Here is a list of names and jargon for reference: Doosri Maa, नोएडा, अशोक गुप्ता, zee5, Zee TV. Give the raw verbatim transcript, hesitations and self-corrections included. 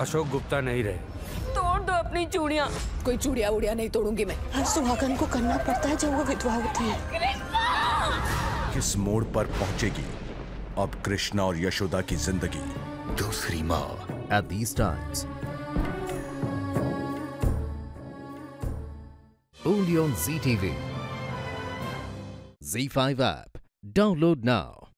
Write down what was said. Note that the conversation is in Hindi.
अशोक गुप्ता नहीं रहे। तोड़ दो अपनी चूड़ियाँ। कोई चूड़िया उड़िया नहीं तोड़ूंगी मैं। हर सुहागन को करना पड़ता है जब वो विधवा होती है। किस मोड़ पर पहुँचेगी अब कृष्णा और यशोदा की जिंदगी? दूसरी माँ at these times only on Zee T V, zee five app, download now।